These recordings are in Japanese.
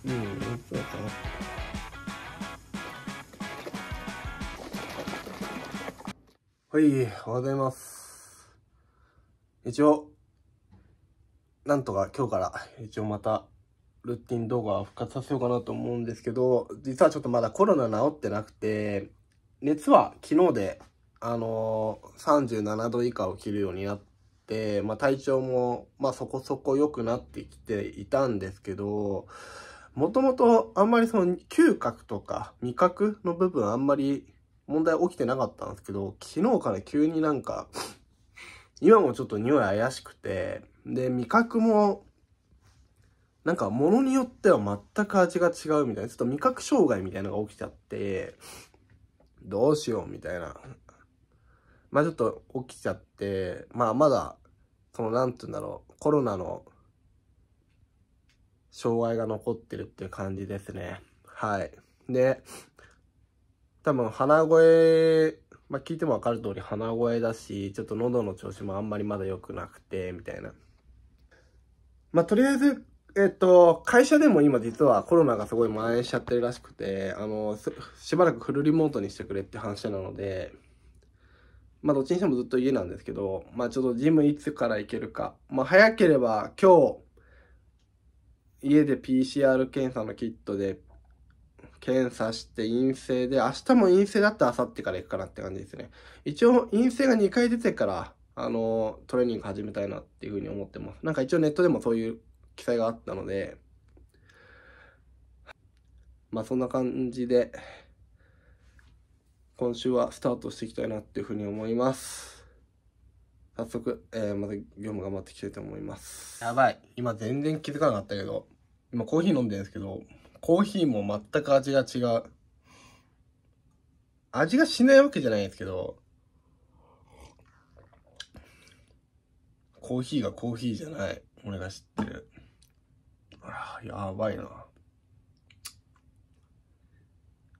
そうかな。はい、おはようございます。一応、なんとか今日から一応またルーティン動画を復活させようかなと思うんですけど、実はちょっとまだコロナ治ってなくて、熱は昨日で、37度以下を切るようになって、まあ、体調も、まあ、そこそこ良くなってきていたんですけど、もともとあんまりその嗅覚とか味覚の部分あんまり問題起きてなかったんですけど、昨日から急になんか今もちょっと匂い怪しくて、で味覚もなんか物によっては全く味が違うみたいな、ちょっと味覚障害みたいなのが起きちゃって、どうしようみたいな、まあちょっと起きちゃって、まあまだそのなんて言うんだろう、コロナの障害が残ってるっていう感じですね。はい。で、多分鼻声、まあ聞いてもわかる通り鼻声だし、ちょっと喉の調子もあんまりまだ良くなくて、みたいな。まあとりあえず、会社でも今実はコロナがすごい蔓延しちゃってるらしくて、しばらくフルリモートにしてくれって話なので、まあどっちにしてもずっと家なんですけど、まあちょっとジムいつから行けるか。まあ早ければ今日、家で PCR 検査のキットで検査して陰性で、明日も陰性だって明後日から行くかなって感じですね。一応陰性が2回出てから、トレーニング始めたいなっていうふうに思ってます。なんか一応ネットでもそういう記載があったので、まあそんな感じで、今週はスタートしていきたいなっていうふうに思います。早速、また業務頑張っていきたいと思います。やばい。今全然気づかなかったけど、今コーヒー飲んでるんですけど、コーヒーも全く味が違う。味がしないわけじゃないんですけど、コーヒーがコーヒーじゃない。俺が知ってる。あ、やばいな。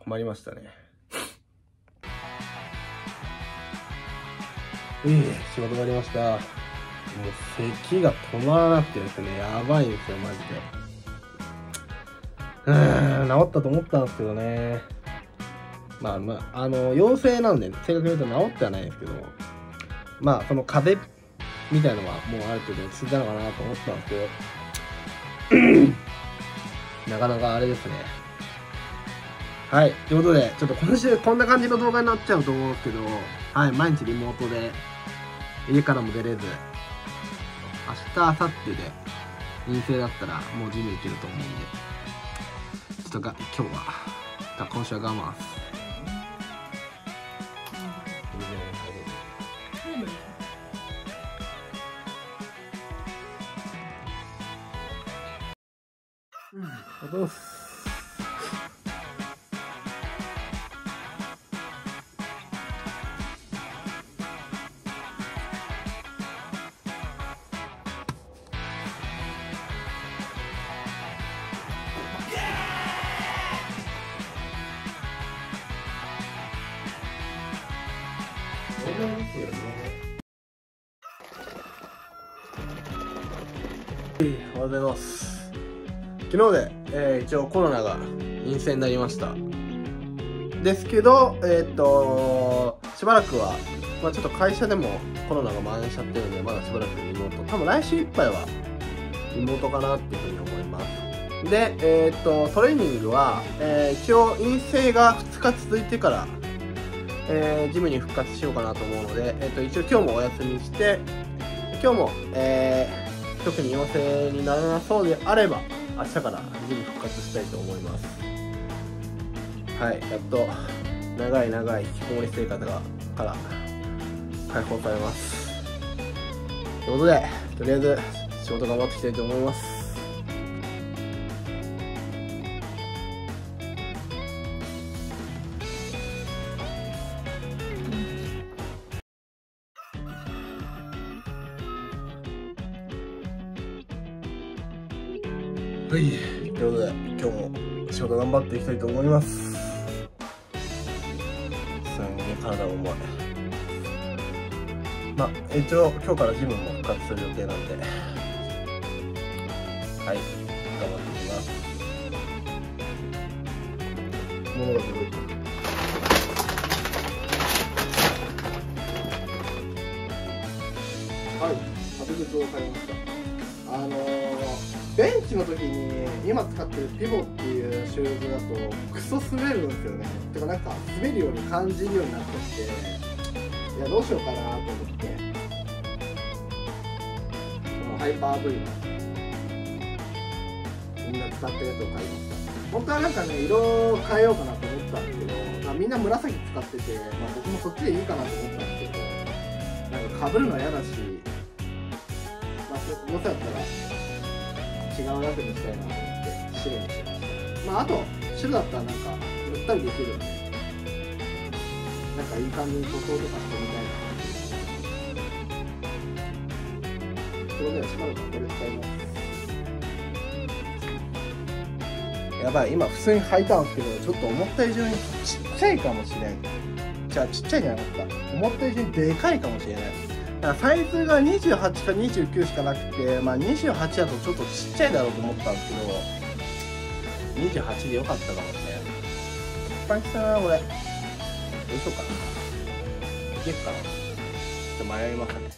困りましたね。仕事終わりました。もう咳が止まらなくてですね、やばいんですよマジで。治ったと思ったんですけどね。まあまあ陽性なんで正確に言うと治ってはないんですけど、まあその風邪みたいのはもうある程度落ち着いたのかなと思ったんですけど、なかなかあれですね。はい、ということでちょっと今週こんな感じの動画になっちゃうと思うんですけど、はい、毎日リモートで家からも出れず、明日明後日で陰性だったらもうジム行けると思うんで、ちょっと今日は今週は我慢する。どうすおはようございます。昨日で、一応コロナが陰性になりましたですけど、しばらくは、まあ、ちょっと会社でもコロナが蔓延しちゃってるので、まだしばらくリモート、多分来週いっぱいはリモートかなっていうふうに思います。で、トレーニングは、一応陰性が2日続いてからジムに復活しようかなと思うので、一応今日もお休みして、今日も、特に陽性にならなそうであれば明日からジム復活したいと思います。はい、やっと長い長い引きこもり生活から解放されます。ということで、とりあえず仕事頑張っていきたいと思います。はい、ということで今日も仕事頑張っていきたいと思います。すんげえ体重い。まあ一応今日からジムも復活する予定なんで、はい、頑張っていきます。ものが届いています。はい、縦靴を買いました。ベンチの時に今使ってるピボっていうシューズだとクソ滑るんですよね。てかなんか滑るように感じるようになってきて、いやどうしようかなと思って、このハイパー V のみんな使ってるやつを買いました。本当はなんかね、色変えようかなと思ってたんですけど、みんな紫使ってて、僕もそっちでいいかなと思ったんですけど、なんか被るのは嫌だし、どうせだったら違うやつにしたいなと思って白にしました。あと白だったらなんか塗ったりできるんで、なんかいい感じに塗装とかしてみたいな。それではしばらくこれ使います。やばい、今普通に履いたんですけど、ちょっと思った以上にちっちゃいかもしれない。じゃあちっちゃいじゃなかった、思った以上にでかいかもしれない。サイズが28か29しかなくて、28だとちょっとちっちゃいだろうと思ったんですけど、28でよかったかもね。失敗したな、これ。どうしようかな。いけっかな。ちょっと迷いましたね。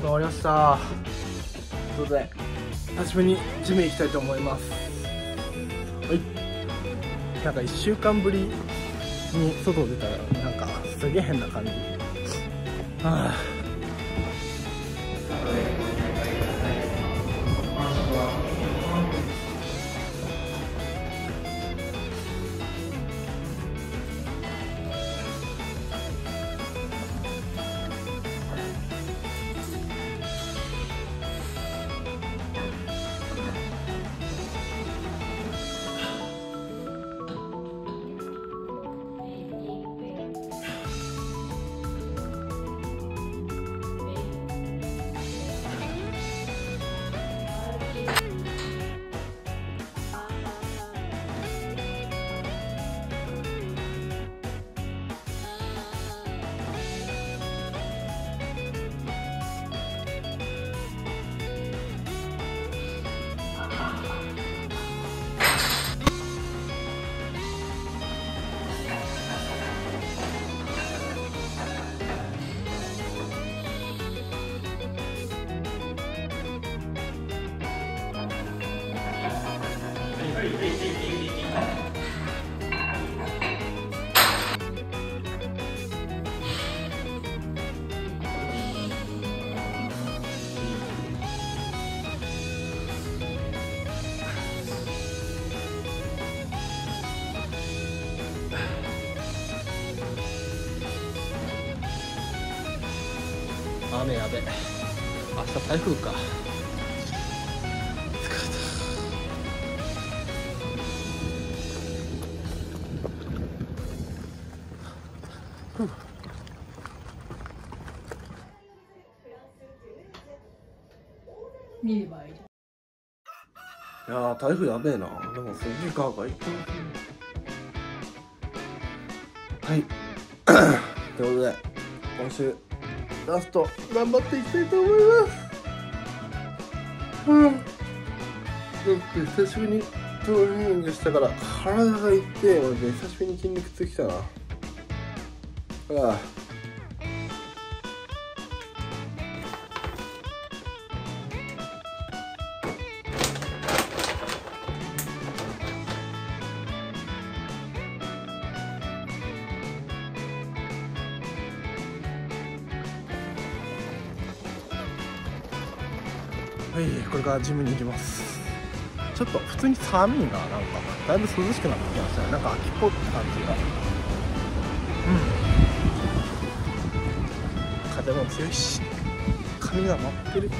終わりました。ということで、久しぶりにジム行きたいと思います。はい。なんか1週間ぶりに外出たらなんかすげえ変な感じ。はあ、雨やべ。明日台風か。見ればいい。いやー、台風やべえな。でもすげえガーガーいってる。はい。ということで今週ラスト頑張っていきたいと思います。久しぶりにトレーニングしたから体がいって、俺久しぶりに筋肉つきたな。はい、これからジムに行きます。ちょっと普通に寒いな、なんかだいぶ涼しくなってきましたね。なんか秋っぽい感じが、風も強いし髪が舞ってる。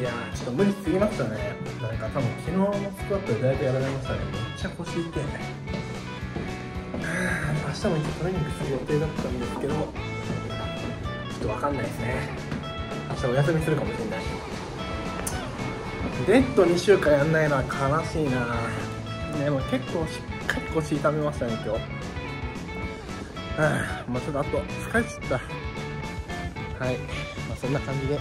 いやー、ちょっと無理しすぎましたね。なんか多分昨日のスクワットでだいぶやられましたね。めっちゃ腰痛いね。明日も一応トレーニングする予定だったんですけど、ちょっとわかんないですね。明日お休みするかもしれない。デッド2週間やんないのは悲しいな。でも結構しっかり腰痛めましたね今日。まあちょっとあと疲れちゃった。はい、まあ、そんな感じで。